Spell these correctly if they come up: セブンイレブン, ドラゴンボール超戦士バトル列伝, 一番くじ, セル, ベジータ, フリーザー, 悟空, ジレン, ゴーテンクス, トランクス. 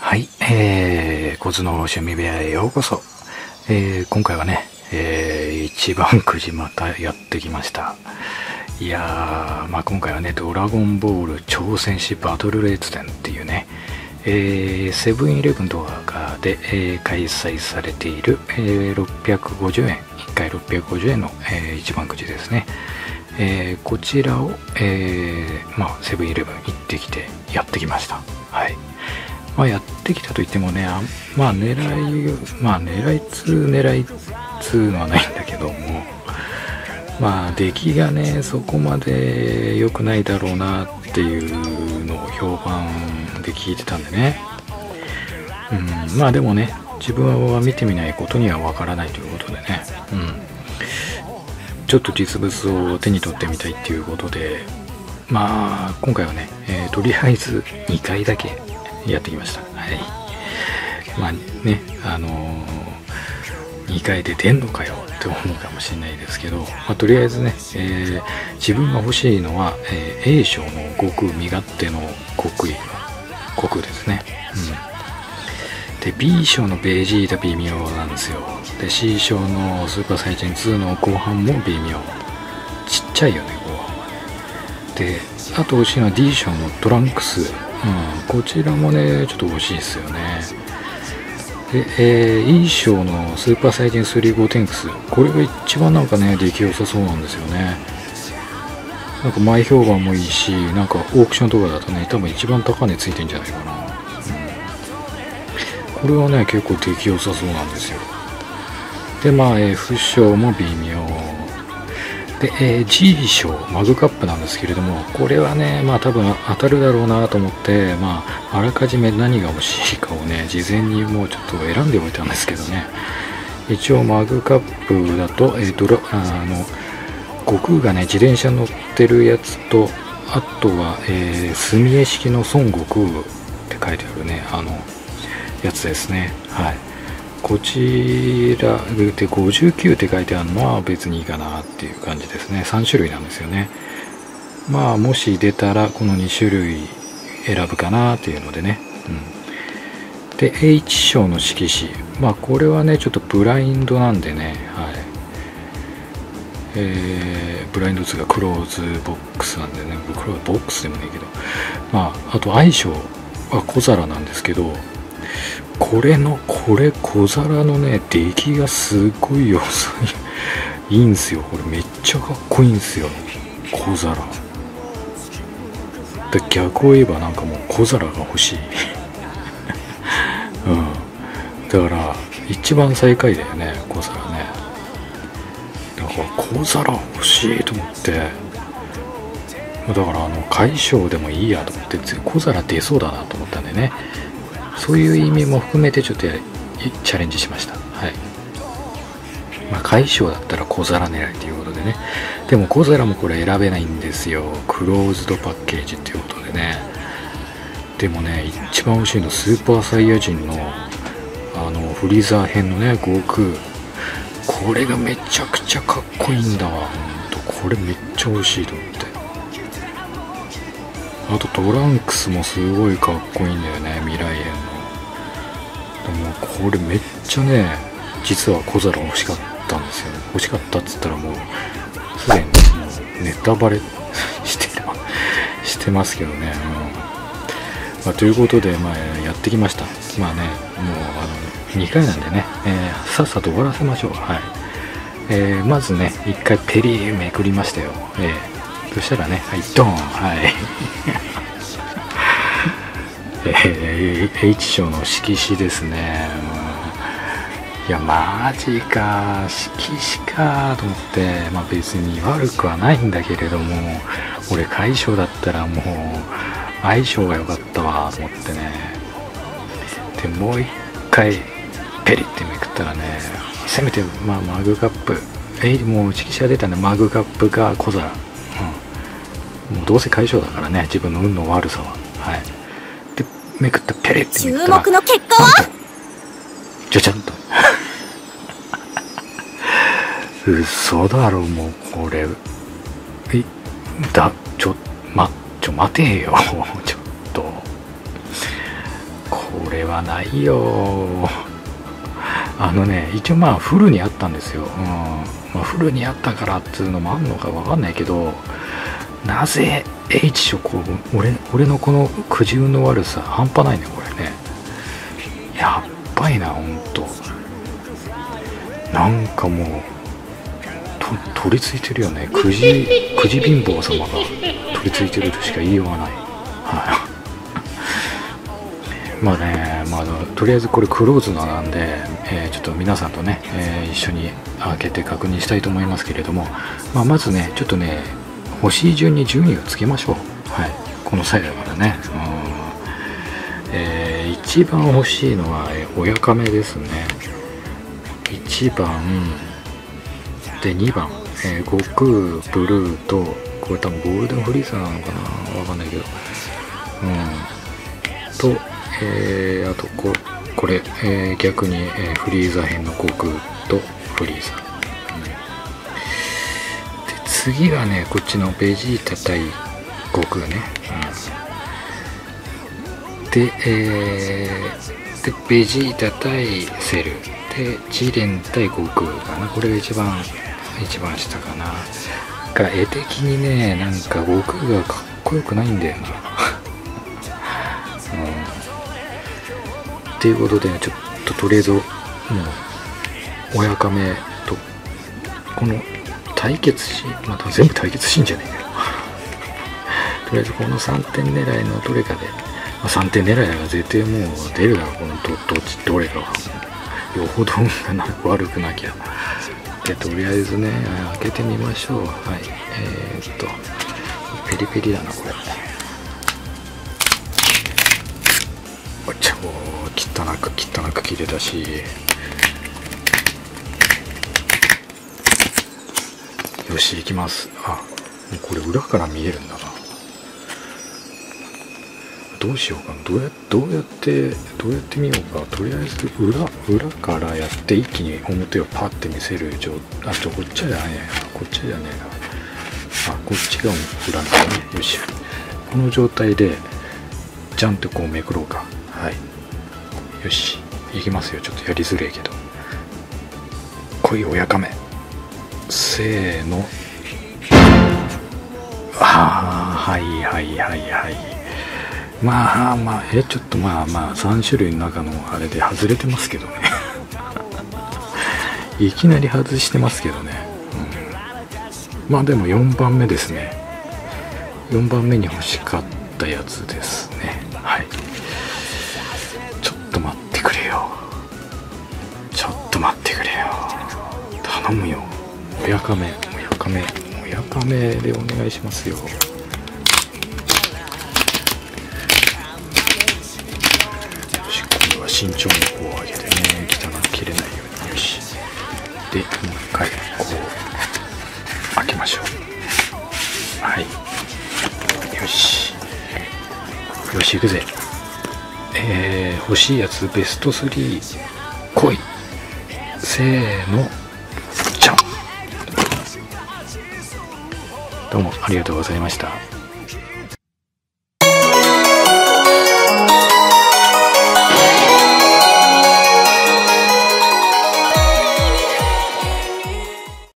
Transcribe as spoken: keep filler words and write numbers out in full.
はい、えー、小津の趣味部屋へようこそ。えー、今回はね、えー、一番くじまたやってきました。いやー、まあ、今回はね、ドラゴンボール超戦士バトル列伝っていうね、えー、セブンイレブンとかで、えー、開催されている、えー、ろっぴゃくごじゅうえん、いっかいろっぴゃくごじゅうえんの、えー、一番くじですね。えー、こちらを、えー、まあ、セブンイレブン行ってきてやってきました。はい。まあやってきたといってもね、あまあ狙い、まあ狙いつう狙いつうのはないんだけども、まあ出来がね、そこまで良くないだろうなっていうのを評判で聞いてたんでね。うん、まあでもね、自分は見てみないことにはわからないということでね、うん、ちょっと実物を手に取ってみたいっていうことで、まあ今回はね、えー、とりあえずにかいだけ、やってきました。はい。まあね、あのー、にかいで出んのかよって思うかもしれないですけど、まあ、とりあえずね、えー、自分が欲しいのは、えー、A 賞の悟空身勝手の国威の悟空ですね。うん。で、B 賞のベジータ微妙なんですよ。で、C 賞のスーパーサイジンツーの後半も微妙。ちっちゃいよね、後半はね。で、あと欲しいのは D 賞のトランクス。うん、こちらもね、ちょっと欲しいですよね。で、えー、E 賞のスーパーサイジンスリーゴーテンクス。これが一番なんかね、出来良さそうなんですよね。なんか前評判もいいし、なんかオークションとかだとね、多分一番高値ついてんじゃないかな。うん、これはね、結構出来良さそうなんですよ。で、まあ、F 賞も微妙。で、えー、G 賞、マグカップなんですけれども、これはね、まあ多分当たるだろうなと思って、まあ、あらかじめ何が欲しいかをね、事前にもうちょっと選んでおいたんですけどね。一応、マグカップだと、えー、ドラ、あの、悟空がね、自転車乗ってるやつと、あとは、えー、墨絵式の孫悟空って書いてあるね、あの、やつですね。はい。こちらでごじゅうきゅうって書いてあるのは別にいいかなっていう感じですね。さん種類なんですよね。まあもし出たらこのに種類選ぶかなっていうのでね、うん、で H 賞の色紙、まあこれはねちょっとブラインドなんでね、はい、えー、ブラインドツーがクローズボックスなんでね、クローズボックスでもねえけど、まああと I 賞は小皿なんですけど、これの、これ小皿のね、出来がすごい良さい。いいんすよ。これめっちゃかっこいいんすよ。小皿。で逆を言えばなんかもう小皿が欲しい。うん。だから、一番最下位だよね、小皿ね。だから小皿欲しいと思って、だからあの、解消でもいいやと思って、小皿出そうだなと思ったんでね。そういう意味も含めてちょっとチャレンジしました。はい。まあ、解消だったら小皿狙いということでね。でも小皿もこれ選べないんですよ。クローズドパッケージっていうことでね。でもね、一番欲しいのスーパーサイヤ人のあの、フリーザー編のね、悟空。これがめちゃくちゃかっこいいんだわ。ほんと、これめっちゃ欲しいと思って。あとトランクスもすごいかっこいいんだよね、未来編の。でもこれめっちゃね、実は小皿欲しかったんですよ。欲しかったっつったらもう、すでにネタバレしてた、してますけどね。うん、まあ、ということで、まあ、やってきました。まあね、もうあのにかいなんでね、えー、さっさと終わらせましょう。はい。えー、まずね、いっかいペリーめくりましたよ。えーそしたらね、はい、ドーン、はい。えー、H 賞の色紙ですね。いや、マジか、色紙かと思って、まあ別に悪くはないんだけれども、俺、解消だったらもう、相性が良かったわと思ってね。で、もう一回、ペリってめくったらね、せめて、まあ、マグカップ、えー、もう色紙が出たね、マグカップか小皿。もうどうせ解消だからね、自分の運の悪さは。はい。で、めくったペレって言ったら注目の結果はじゃじゃんと。嘘だろ、もうこれ。え、だ、ちょ、ま、ちょ、待てよ。ちょっと。これはないよ。あのね、一応まあフルにあったんですよ。うん、まあ、フルにあったからっていうのもあんのかわかんないけど、なぜ H 諸候分、俺俺のこの苦渋の悪さ半端ないね、これね。やっばいな、ほんと。なんかもうと取り付いてるよね、くじくじ貧乏様が取り付いてるとしか言いようがない。はい。まあね、まあ、とりあえずこれクローズのなんで、えー、ちょっと皆さんとね、えー、一緒に開けて確認したいと思いますけれども、まあ、まずねちょっとね星順に順位をつけましょう。はい、この際だからね、うん、えー、一番欲しいのは親亀ですね。いちばんでにばん、えー、悟空ブルーと、これ多分ゴールデンフリーザーなのかな、わかんないけど、うんと、えー、あと こ, これ、えー、逆に、えー、フリーザ編の悟空とフリーザ、うん、で次がねこっちのベジータ対悟空ね、うん、で、えー、でベジータ対セルでジレン対悟空かな。これが一番一番下かな。が絵的にねなんか悟空がかっこよくないんだよな。ということで、ね、ちょっととりあえずもう親亀とこの対決シーン、また全部対決シーンじゃねえけどとりあえずこのさんてん狙いのどれかで、まあ、さんてん狙いなら絶対もう出るだろう、この ど, どっちどれかはよほど運が悪くなきゃ。でとりあえずね開けてみましょう。はい、えー、っとペリペリだなこれ。おっちゃお汚く汚く切れたし、よし行きます。あ、もうこれ裏から見えるんだな。どうしようかな、どうや、どうやってどうやってみようか。とりあえず裏裏からやって一気に表をパッて見せる状態。あとこっちじゃねえな、こっちじゃねえな、あこっちが裏からね。よし、この状態でジャンってこうめくろうか。はい、よし行きますよ。ちょっとやりづれえけど来い親亀、せーの。ああ、はいはいはいはい。まあまあ、えちょっとまあまあさん種類の中のあれで外れてますけどね。いきなり外してますけどね、うん、まあでもよんばんめですね。よんばんめに欲しかったやつですね。はい、ちょっと待ってくれよ、頼むよ親亀、親亀、親亀でお願いしますよ。よし、今度は慎重にこう上げてね、汚く切れないように。よし、でもう一回こう開けましょう。はい、よしよし行くぜ。えー、欲しいやつベストスリー来い、せーのじゃん。どうもありがとうございました。